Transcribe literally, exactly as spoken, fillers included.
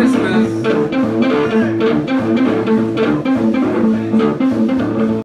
Christmas.